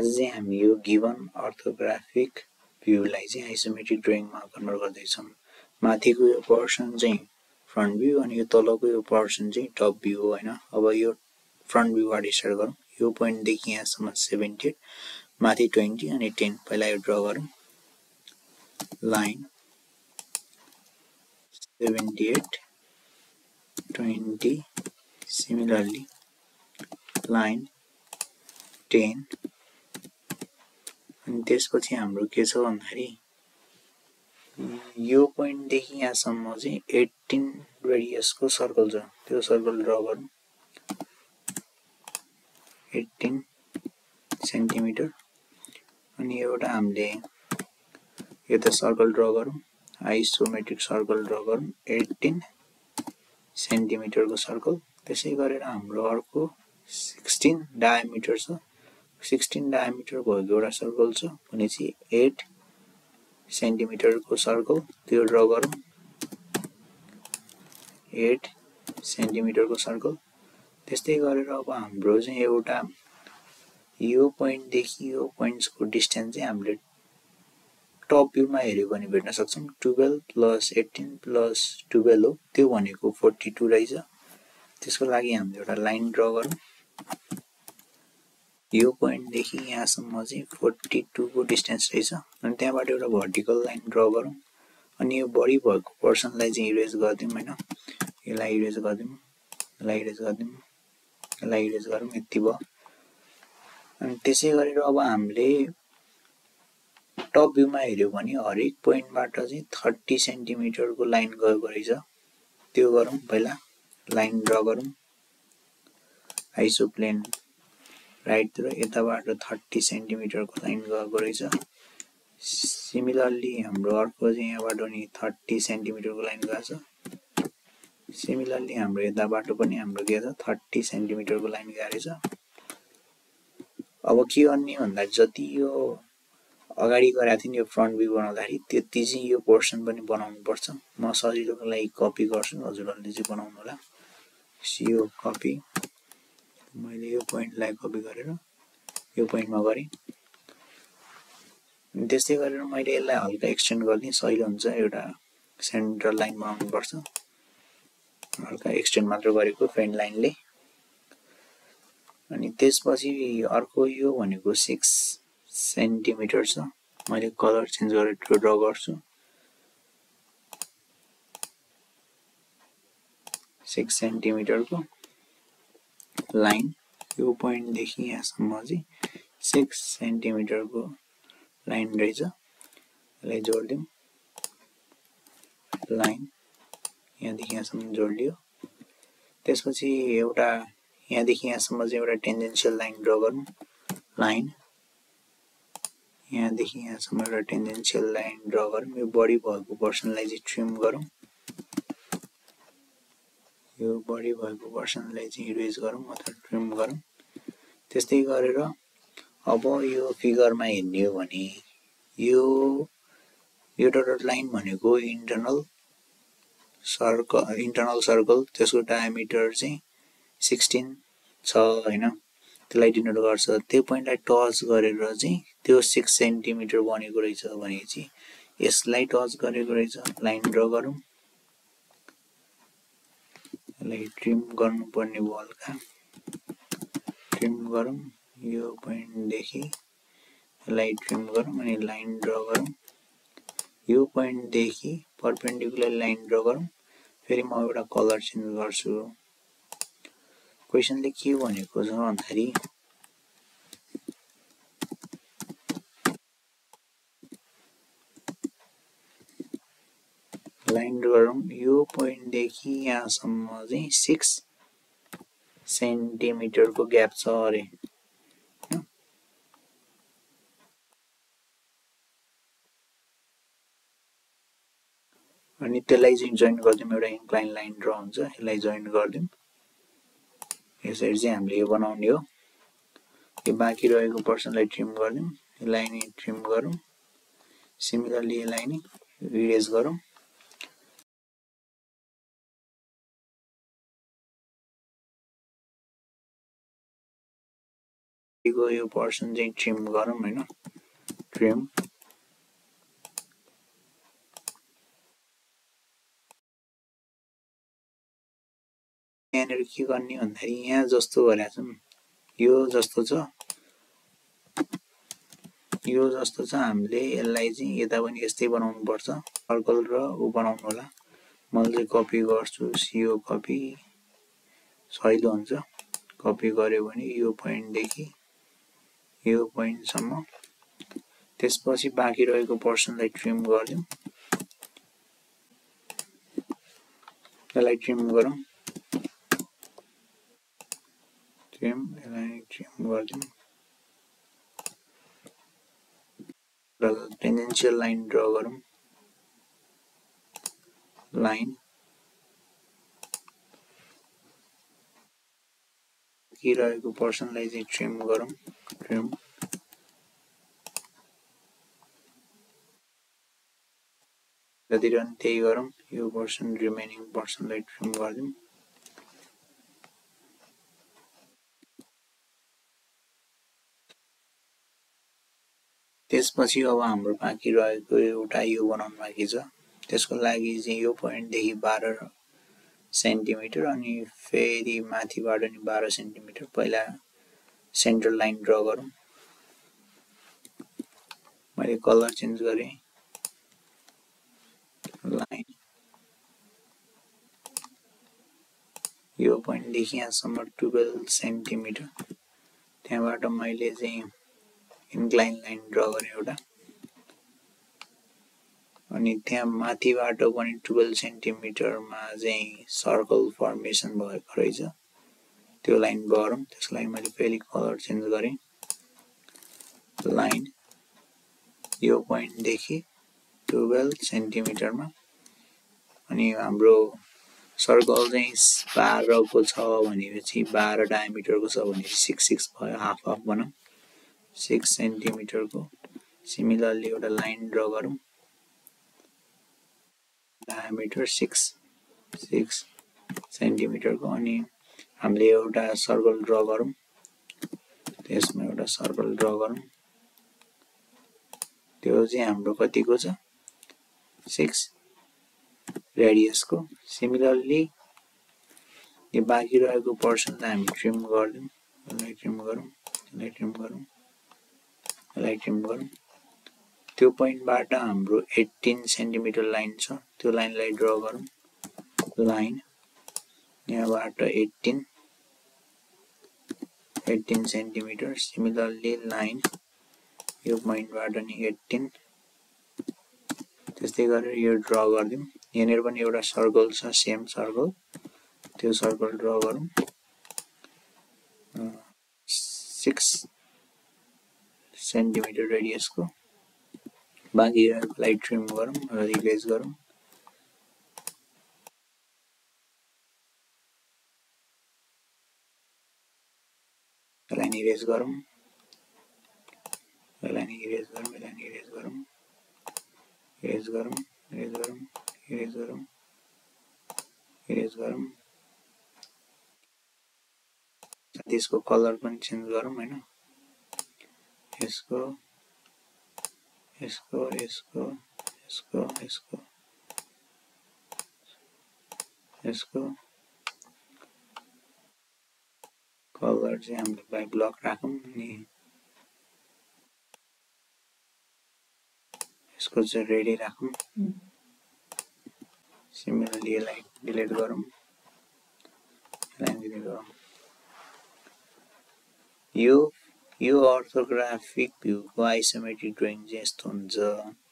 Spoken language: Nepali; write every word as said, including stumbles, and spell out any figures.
आज चाहिँ हामी यो गिवन अर्थोग्राफिक भ्यूलाई चाहिँ आइसोमेट्रिक ड्राइङमा कन्भर्ट गर्दै छौं। माथिको यो पोर्सन चाहिँ फ्रन्ट भ्यू अनि यो तलको यो पोर्सन चाहिँ टप भ्यू हो हैन। अब यो फ्रन्ट भ्यू बाट स्टार्ट गरौं। यो पोइन्ट देखि यहाँसम्म सेभेन्टी एट माथि ट्वेन्टी अनि टेन पहिला यो ड्रा गरौं। Line seventy-eight twenty, similarly line ten, and this पछि हाम्रो के छ भन्दाखेरि यो point देखि यहाँसम्म चाहिँ eighteen radius को circle छ, त्यो circle draw गरौं। eighteen सेन्टिमिटर अनि एउटा हामीले यो त circle draw गरौं, आइसोमेट्रिक सर्कल ड्रा गरौं। eighteen सेन्टिमिटर को सर्कल। त्यसै गरेर हाम्रो अर्को sixteen डायामिटर छ, sixteen डायामिटर को एउटा सर्कल छ भनेपछि eight सेन्टिमिटर को सर्कल, त्यो ड्रा गरौं। eight सेन्टिमिटर को सर्कल। त्यस्तै गरेर अब हाम्रो चाहिँ एउटा यो पोइन्ट देखि यो पोइन्ट्स को डिस्टेन्स चाहिँ हामीले टप भ्यू मा हेर्यो भने भेट्न सक्छौं। twelve plus eighteen plus twelve हो, त्यो भनेको forty-two रहेछ। त्यसको लागि हामीले एउटा लाइन ड्रा गरौं। यो पोइन्ट देखि यहाँसम्म चाहिँ forty-two को डिस्टेन्स रहेछ अनि त्यहाँबाट एउटा भर्टिकल लाइन ड्रा गरौं अनि यो बढी भएको पर्सनलाई चाहिँ इरेज गर्दियौं हैन। यसलाई इरेज गर्दियौं, यसलाई इरेज गर्दियौं, यसलाई इरेज गरौं, यति भयो। अनि त्यसै गरेर अब हामीले टप भ्यू मा हेर्यो भने हरेक पोइन्ट बाट चाहिँ thirty सेन्टिमिटर को लाइन गएको रहेछ, त्यो गरौं। पहिला लाइन ड्रा गरौं, आइसोप्लेन राइट तिर यताबाट thirty सेन्टिमिटर को लाइन गएको रहेछ। सिमिलरली हाम्रो अर्को चाहिँ यहाँबाट पनि thirty सेन्टिमिटर को लाइन गएको छ। सिमिलरली हाम्रो यताबाट पनि हाम्रो के छ thirty सेन्टिमिटर को लाइन गएको रहेछ। अब के गर्ने भन्दा जति यो अगाडि गराएको थिएन यो फ्रन्ट भ्यू बनाउँदाखेरि त्यति चाहिँ यो पोर्सन पनि बनाउनु पर्छ। म सजिलोको लागि कपी गर्छु, हजुरहरुले चाहिँ बनाउनु होला। यो कपी मैले यो पोइन्टलाई कपी गरेर यो पोइन्टमा गरे। त्यसै गरेर मैले यसलाई हल्का एक्सटेन्ड गर्ने सजिलो हुन्छ, एउटा सेन्ट्रल लाइन बनाउनु पर्छ। हल्का एक्सटेन्ड मात्र गरेको फ्रन्ट लाइनले। अनि त्यसपछि अर्को यो भनेको six सेन्टिमिटर छ। मैले कलर चेन्ज गरेर त्यो ड्रा गर्छु। six सेन्टिमिटर को लाइन, यो पोइन्ट देखि यहाँसम्म चाहिँ six सेन्टिमिटर को लाइन रहेछ। यसलाई जोड्दियौं, लाइन यहाँ देखि यहाँसम्म जोड्लियो। त्यसपछि एउटा यहाँ देखि यहाँसम्म चाहिँ एउटा टेन्जेन्शियल लाइन ड्रा गरौं। लाइन यहाँ देखि यहाँसम्म एउटा टेन्जेन्शियल लाइन ड्रा गरौं। यो बडी भएको पोर्सनलाई चाहिँ ट्रिम गरौं, यो बडी भएको पोर्सनलाई चाहिँ इरेज गरौं अथवा ट्रिम गरौं। त्यस्तै गरेर अब यो फिगरमा हेर्ने हो भने यो यो डट लाइन भनेको इन्टर्नल सर्कल इन्टर्नल सर्कल त्यसको डायामिटर चाहिँ sixteen छ हैन, त्यसलाई डिनोट गर्छ। त्यो पोइन्टलाई टच गरेर चाहिँ त्यो six सेन्टिमिटर बनेको रहेछ भनेपछि यसलाई टच गरेको रहेछ। लाइन ड्रा गरौं, यसलाई ट्रिम गर्नु पर्ने हो, हल्का ट्रिम गरौं। यो पोइन्ट देखि यसलाई ट्रिम गरौं अनि लाइन ड्रा गरौं। यो पोइन्ट देखि परपेन्डिकुलर लाइन ड्रा गरौं। फेरि म एउटा कलर चेन्ज गर्छु। क्वेशनले के भनेको छ भन्दाखेरि लाइन गरौं, यो पोइन्ट देखि यहाँसम्म चाहिँ six सेन्टिमिटर को ग्याप छ अरे। अनि त्यसलाई चाहिँ जोइन गर्दियौं, एउटा इन्क्लाइन लाइन ड्रा हुन्छ, यसलाई जोइन गर्दियौं। यसरी चाहिँ हामीले यो बनाउने हो। यो बाँकी रहेको पर्सनलाई ट्रिम गर्दियौं, यसलाई नि ट्रिम गरौं। सिमिलरली यसलाई नि इरेज गरौं। को यो पर्सन चाहिँ ट्रिम गरौं हैन ट्रिम यहाँहरु के गर्ने भन्दाखेरि यहाँ जस्तो भर्याछौं यो जस्तो छ यो जस्तो छ हामीले यसलाई चाहिँ यता पनि यस्तै बनाउनु पर्छ सर्कल र उ बनाउनु होला मैले कपी गर्छु सीओ कपी सहिलो हुन्छ कपी गर्यो भने यो पोइन्ट देखि यो पोइन्ट सम्म त्यसपछि बाँकी रहेको पोर्सनलाई ट्रिम गर्दियौ यसलाई ट्रिम गरौं ट्रिम यसलाई ट्रिम गर्दियौ र टेन्जेन्शियल लाइन ड्रा गरौं लाइन की रहेको पोर्सनलाई चाहिँ ट्रिम गरौं ट्रिम जति रन त्यही गरौं यो पोर्सन रिमेनिङ पोर्सनलाई ट्रिम गर्दियौ त्यसपछि अब हाम्रो बाँकी रहेको एउटा यो बनाउन बाँकी छ त्यसको लागि चाहिँ यो पोइन्ट देखि बाह्र सेन्टिमिटर अनि फेरि माथिबाट नि बाह्र सेन्टिमिटर पहिला सेन्टर लाइन ड्रा गरौं मैले कलर चेन्ज गरे लाइन यो पोइन्ट देखि यहाँसम्म बाह्र सेन्टिमिटर त्यहाँबाट मैले चाहिँ इन्क्लाइन लाइन ड्रा गरे एउटा अनि त्यहाँ माथिबाट पनि बाह्र सेन्टिमिटर मा चाहिँ सर्कल फर्मेसन भएको रहेछ त्यो लाइन गरौं त्यसलाई मैले फेरि कलर चेन्ज गरे लाइन यो पोइन्ट देखि बाह्र सेन्टिमिटर मा अनि हाम्रो सर्कल चाहिँ बाह्र को छ भनेपछि बाह्र डायामिटर को छ भनेपछि छयासठ भयो हाफ हाफ बनाऊ छह सेन्टिमिटर को सिमिलरली एउटा लाइन ड्रा गरौं डायामिटर छह छह सेन्टिमिटर को अनि हामीले एउटा सर्कल ड्रा गरौं त्यसमा एउटा सर्कल ड्रा गरौं त्यो चाहिँ हाम्रो कतिको छ छह रेडियस को सिमिलरली यो बाँकी रहेको पोर्सनलाई हामी ट्रिम गर्दियौ यसलाई ट्रिम गरौं यसलाई ट्रिम गरौं यसलाई ट्रिम गरौं त्यो पोइन्टबाट हाम्रो अठार सेन्टिमिटर लाइन छ त्यो लाइनलाई ड्रा गरौं लाइन यहाँबाट अठार अठार सेन्टिमिटर सिमिलरली लाइन यो पोइन्टबाट नि अठार त्यस्तै गरेर यो ड्रा गर्दियौ यहाँनेर पनि एउटा सर्कल छ सेम सर्कल त्यो सर्कल ड्रा गरौं छह सेन्टिमिटर रेडियस को बाकी रहेकोलाई ट्रिम गरौं र रिप्लेस गरौं लाइन इरेज गरौं लाइन इरेज गरौं लाइन इरेज गरौं इरेज गरौं इरेज गरौं इरेज गरौं इरेज गरौं त्यसको कलर पनि चेन्ज गरौं हैन यसको इसको इसको इसको इसको इसको कलर चाहिँ हामीले बाइ ब्लक राखौं अनि यसको चाहिँ रेडी राखौं सिमिलरली यसलाई डिलिट गरौं यसलाई डिलिट गरौं यो यो ऑर्थोग्राफिक व्यू को आइसोमेट्रिक ड्राइंग जस्तो हुन्छ